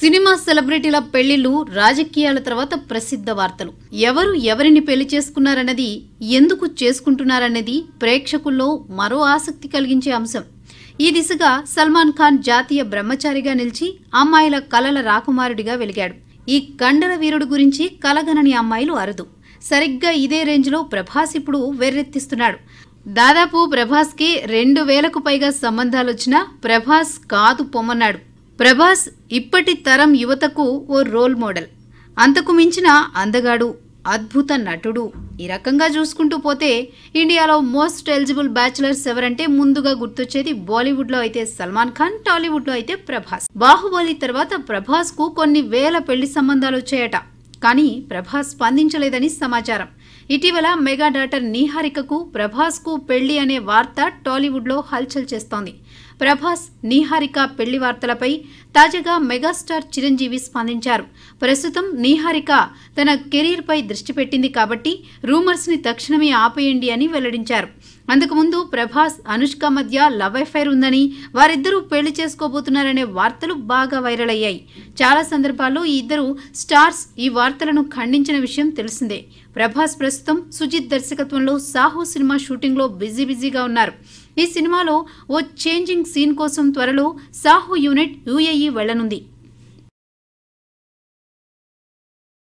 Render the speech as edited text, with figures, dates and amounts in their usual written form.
Cinema సెలబ్రిటీల పెళ్లిళ్లు రాజకీయాల తర్వాత ప్రసిద్ధ వార్తలు. ఎవరు ఎవరిని పెళ్లి చేసుకున్నారన్నది, ఎందుకు చేసుకుంటున్నారన్నది ప్రేక్షకుల్లో మరో ఆసక్తి కలిగించే అంశం. ఈ దిశగా సల్మాన్ ఖాన్ జాతీయ బ్రహ్మచారిగా నిలిచి అమ్మాయిల కలల రాకుమారుడిగా వెలిగాడు. ఈ కండల వీరుడు గురించి కలగనని అమ్మాయిలు అరుదు. సరిగ్గా ఇదే రేంజ్లో ప్రభాస్ ఇప్పుడు వెర్రెత్తిస్తున్నాడు. దాదాపు ప్రభాస్కి 2000కు పైగా సంబంధాలొచ్చినా ప్రభాస్ కాదు పొమ్మన్నాడు. ప్రభాస్ ఇప్పటి తరం యువతకు ఓ రోల్ మోడల్, అంతకు మించిన అందగాడు, అద్భుత నటుడు. ఈ రకంగా చూసుకుంటూ పోతే ఇండియాలో మోస్ట్ ఎలిజిబుల్ బ్యాచులర్స్ ఎవరంటే ముందుగా గుర్తొచ్చేది బాలీవుడ్లో అయితే సల్మాన్ ఖాన్, టాలీవుడ్లో అయితే ప్రభాస్. బాహుబలి తర్వాత ప్రభాస్కు కొన్ని వేల పెళ్లి సంబంధాలు వచ్చాయట, కానీ ప్రభాస్ స్పందించలేదని సమాచారం. ఇటీవల మెగా డాటర్ నిహారికకు ప్రభాస్కు పెళ్లి అనే వార్త టాలీవుడ్లో హల్చల్ చేస్తోంది. ప్రభాస్ నిహారిక పెళ్లి వార్తలపై తాజాగా మెగాస్టార్ చిరంజీవి స్పందించారు. ప్రస్తుతం నిహారిక తన కెరీర్పై దృష్టి పెట్టింది కాబట్టి రూమర్స్ని తక్షణమే ఆపేయండి అని వెల్లడించారు. అంతకుముందు ప్రభాస్ అనుష్క మధ్య లవ్ అఫైర్ ఉందని, వారిద్దరూ పెళ్లి చేసుకోబోతున్నారనే వార్తలు బాగా వైరల్ అయ్యాయి. చాలా సందర్భాల్లో ఈ ఇద్దరు స్టార్స్ ఈ వార్తలను ఖండించిన విషయం తెలిసిందే. ప్రభాస్ ప్రస్తుతం సుజిత్ దర్శకత్వంలో సాహో సినిమా షూటింగ్లో బిజీగా ఉన్నారు. ఈ సినిమాలో ఓ చేంజింగ్ సీన్ కోసం త్వరలో సాహో యూనిట్ UAE వెళ్లనుంది.